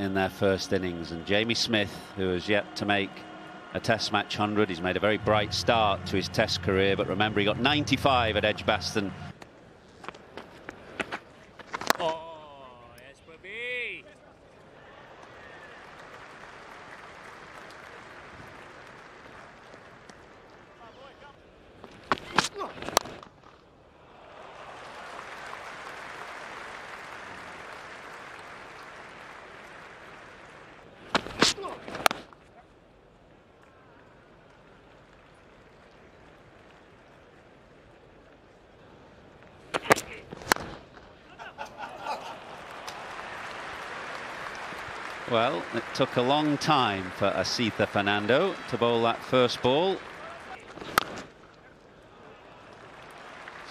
in their first innings. And Jamie Smith, who has yet to make a Test match 100, he's made a very bright start to his Test career, but remember, he got 95 at Edgbaston. Well, it took a long time for Asitha Fernando to bowl that first ball.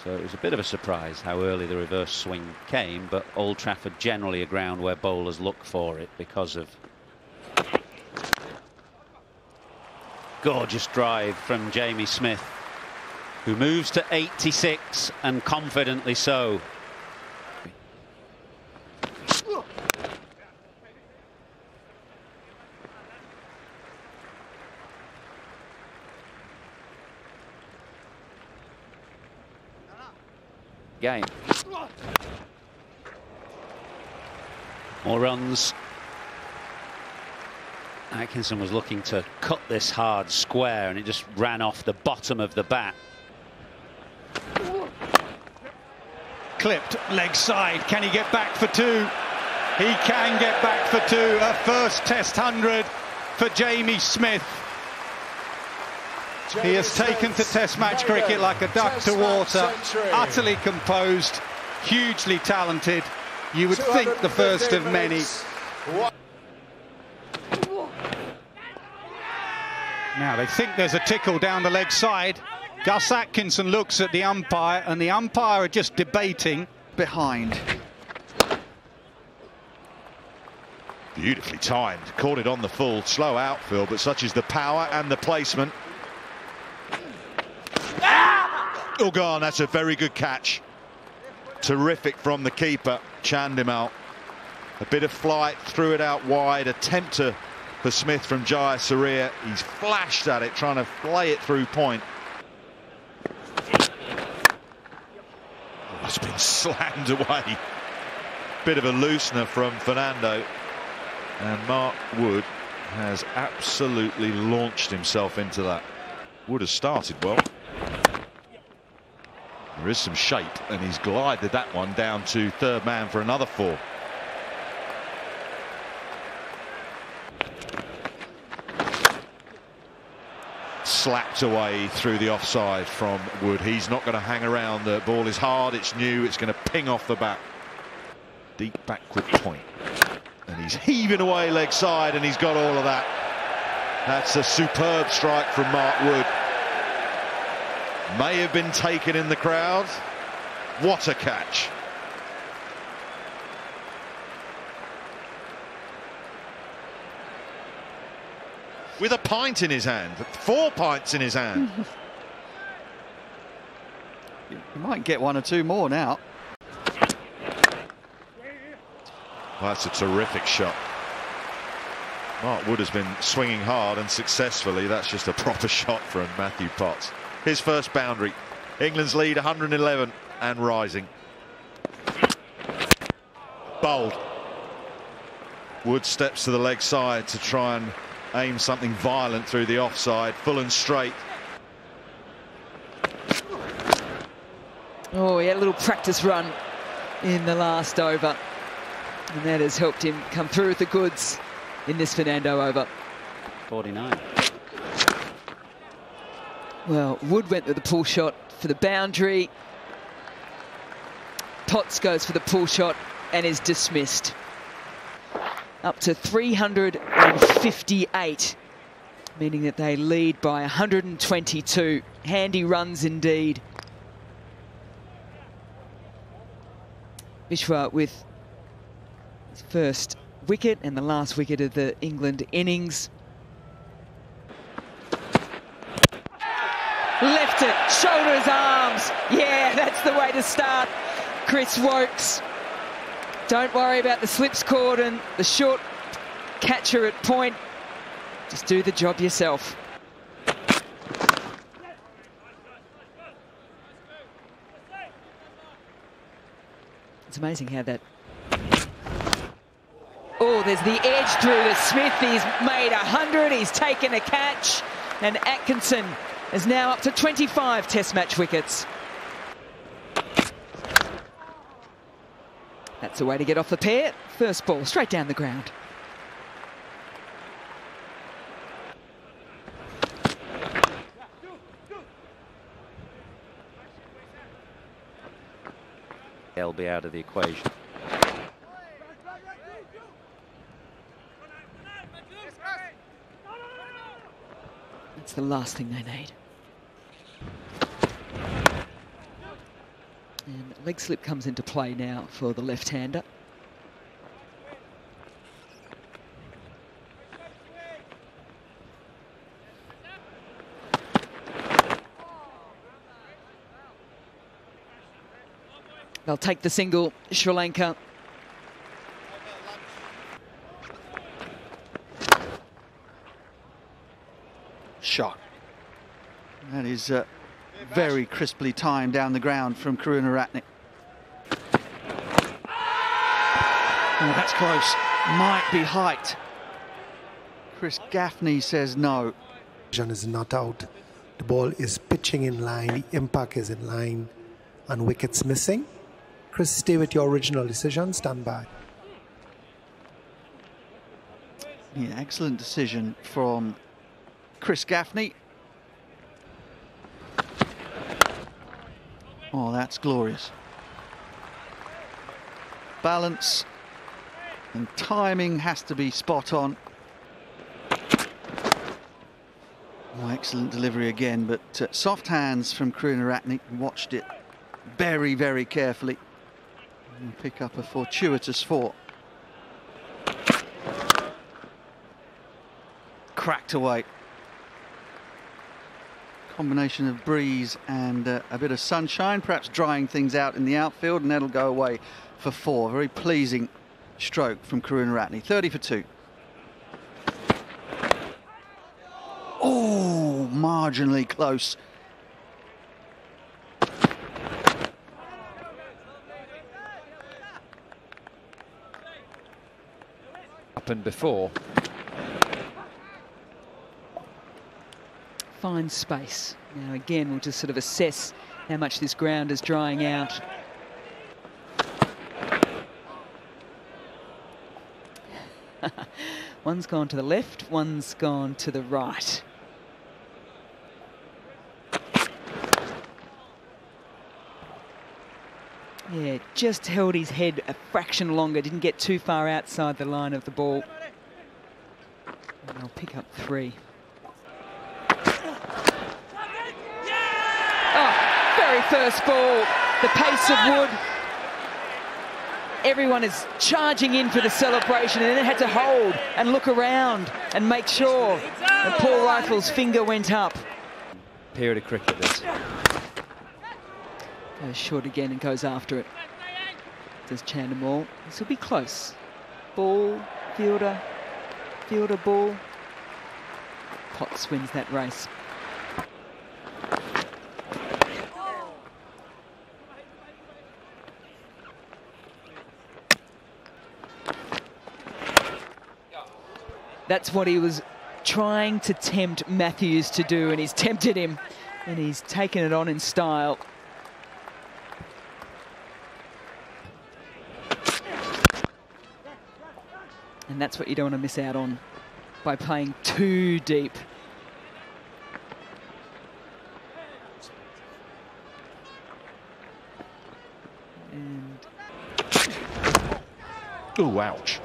So it was a bit of a surprise how early the reverse swing came, but Old Trafford generally a ground where bowlers look for it because of... Gorgeous drive from Jamie Smith, who moves to 86, and confidently so. Game. More runs. Atkinson was looking to cut this hard square, and it just ran off the bottom of the bat. Clipped leg side. Can he get back for two? He can get back for two. A first Test 100 for Jamie Smith. He has taken to Test match cricket like a duck to water, utterly composed, hugely talented. You would think the first of many. Now they think there's a tickle down the leg side. Gus Atkinson looks at the umpire, and the umpire are just debating behind. Beautifully timed, caught it on the full, slow outfield, but such is the power and the placement. Oh, God, that's a very good catch. Terrific from the keeper, Chandimal. A bit of flight, threw it out wide. Attempt for Smith from Jaya Saria. He's flashed at it, trying to play it through point. Oh, it's been slammed away. Bit of a loosener from Fernando. And Mark Wood has absolutely launched himself into that. Wood has started well. There is some shape, and he's glided that one down to third man for another four. Slapped away through the offside from Wood. He's not going to hang around. The ball is hard, it's new, it's going to ping off the bat. Deep backward point. And he's heaving away leg side, and he's got all of that. That's a superb strike from Mark Wood. May have been taken in the crowd. What a catch. With a pint in his hand. 4 pints in his hand. You might get 1 or 2 more now. Well, that's a terrific shot. Mark Wood has been swinging hard and successfully. That's just a proper shot from Matthew Potts. His first boundary. England's lead 111 and rising. Bowled. Wood steps to the leg side to try and aim something violent through the offside, full and straight. Oh, he had a little practice run in the last over, and that has helped him come through with the goods in this Fernando over. 49. Well, Wood went with the pull shot for the boundary. Potts goes for the pull shot and is dismissed. Up to 358, meaning that they lead by 122. Handy runs indeed. Mishra with his first wicket and the last wicket of the England innings. Left it, shoulders, arms. Yeah, that's the way to start. Chris Woakes. Don't worry about the slips cord and the short Catcher at point. Just do the job yourself. It's amazing how that... Oh, there's the edge through to Smith. He's made 100. He's taken a catch. And Atkinson is now up to 25 Test match wickets. That's the way to get off the pair. First ball, straight down the ground. They'll be out of the equation. That's the last thing they need. And leg slip comes into play now for the left-hander. They'll take the single, Sri Lanka. Shot. That is very crisply timed down the ground from Karunaratne. Oh, that's close. Might be height. Chris Gaffney says no. Vision is not out. The ball is pitching in line. The impact is in line. And wickets missing. Chris, stay with your original decision. Stand by. Yeah, excellent decision from Chris Gaffney. Oh, that's glorious. Balance and timing has to be spot on. Oh, excellent delivery again, but soft hands from Karunaratne. Watched it very, very carefully. And pick up a fortuitous four. Cracked away. Combination of breeze and a bit of sunshine, perhaps drying things out in the outfield, and that'll go away for four. Very pleasing stroke from Karunaratne. 30 for two. Oh, marginally close. Happened before. Fine space. Now again, we'll just sort of assess how much this ground is drying out. One's gone to the left, one's gone to the right. Yeah, just held his head a fraction longer, didn't get too far outside the line of the ball. And I'll pick up three. First ball, the pace of Wood. Everyone is charging in for the celebration, and then had to hold and look around and make sure. And Paul Rifle's finger went up. Period of cricket, this. Goes short again and goes after it. Does Chandimal. This will be close. Ball, fielder, fielder, ball. Potts wins that race. That's what he was trying to tempt Matthews to do, and he's tempted him, and he's taken it on in style. And that's what you don't want to miss out on by playing too deep. And... Oh, ouch.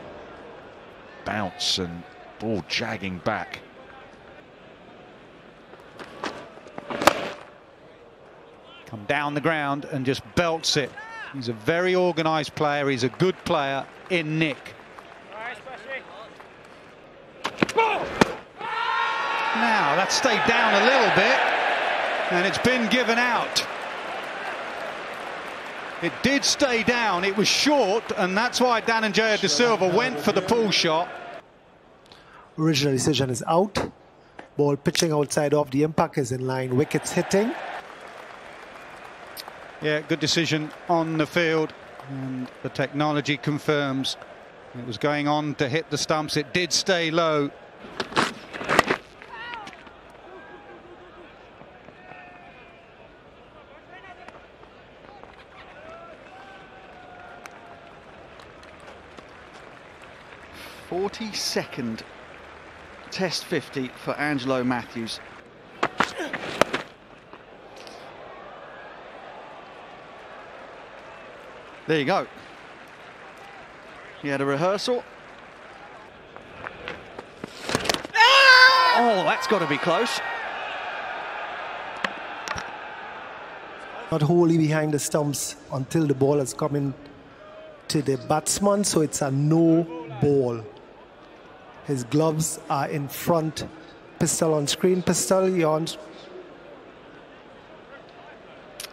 Bounce and... ball jagging back. Come down the ground and just belts it. He's a very organised player. He's a good player in nick. Now that's stayed down a little bit and it's been given out. It did stay down. It was short, and that's why Dananjaya de Silva went for the pull shot. Original decision is out. Ball pitching outside off the impact is in line. Wickets hitting. Yeah, good decision on the field. And the technology confirms it was going on to hit the stumps. It did stay low. Second Test 50 for Angelo Matthews. There you go. He had a rehearsal. Oh, that's got to be close. Not wholly behind the stumps until the ball has come in to the batsman, so it's a no ball. His gloves are in front. Pistol on screen. Pistol, yawn.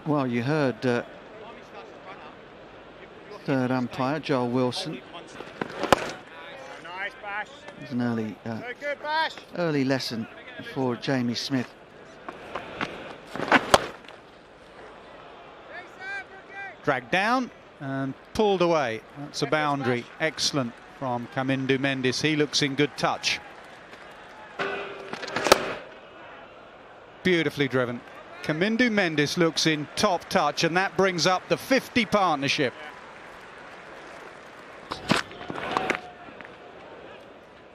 Well, you heard third umpire, Joel Wilson. It's an early lesson for Jamie Smith. Dragged down and pulled away. That's a boundary. Excellent. From Kamindu Mendis, he looks in good touch. Beautifully driven. Kamindu Mendis looks in top touch, and that brings up the 50 partnership.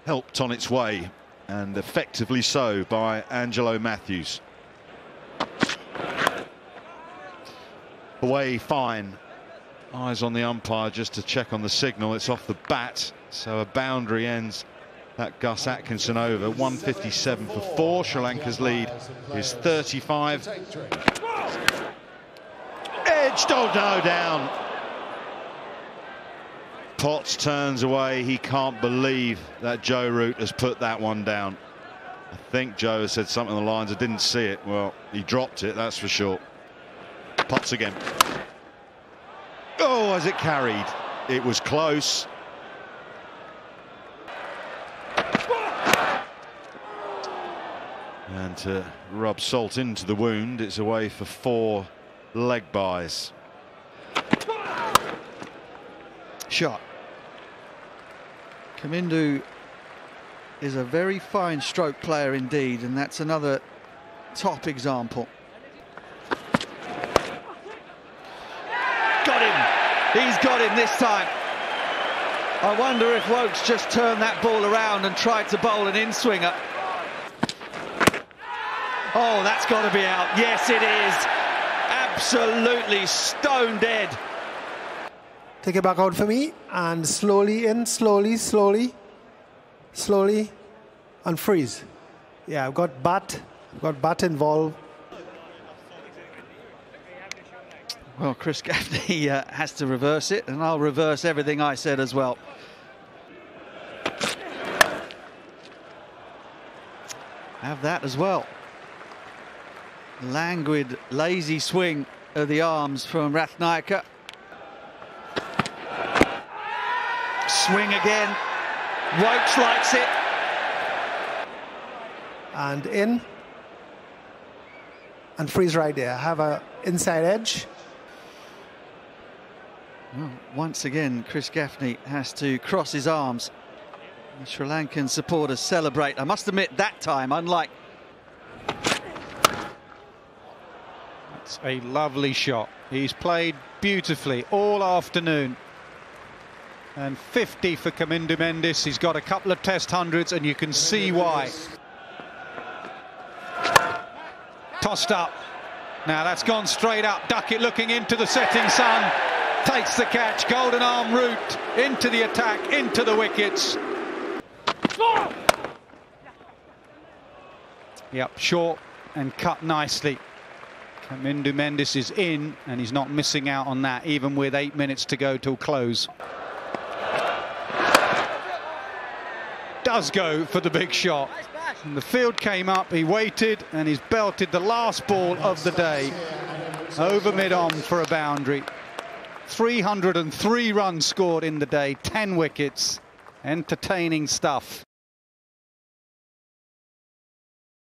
Helped on its way, and effectively so, by Angelo Matthews. Away fine. Eyes on the umpire just to check on the signal. It's off the bat, so a boundary ends that Gus Atkinson over. 157 for 4. Sri Lanka's lead is 35. Edged, oh no, down. Potts turns away. He can't believe that Joe Root has put that one down. I think Joe has said something on the lines, I didn't see it. Well, he dropped it, that's for sure. Potts again. Oh, as it carried, it was close. And to rub salt into the wound, it's away for 4 leg byes. Shot. Kamindu is a very fine stroke player indeed, and that's another top example. He's got him this time. I wonder if Woakes just turned that ball around and tried to bowl an in-swinger. Oh, that's got to be out. Yes, it is. Absolutely stone dead. Take it back out for me. And slowly in, slowly, slowly, slowly, and freeze. Yeah, I've got bat. I've got bat involved. Well, Chris Gaffney has to reverse it, and I'll reverse everything I said as well. Have that as well. Languid, lazy swing of the arms from Rathnayaka. Swing again. Woakes likes it. And in. And freeze right there. Have an inside edge. Well, once again, Chris Gaffney has to cross his arms. The Sri Lankan supporters celebrate. I must admit, that time, unlike... That's a lovely shot. He's played beautifully all afternoon. And 50 for Kamindu Mendis. He's got a couple of test hundreds, and you can see why. Tossed up. Now, that's gone straight up. Duckett looking into the setting sun. Takes the catch, golden arm route, into the attack, into the wickets. Yep, short and cut nicely. Kamindu Mendis is in, and he's not missing out on that, even with 8 minutes to go till close. Does go for the big shot. And the field came up, he waited, and he's belted the last ball of the day. Over mid-on for a boundary. 303 runs scored in the day, 10 wickets. Entertaining stuff.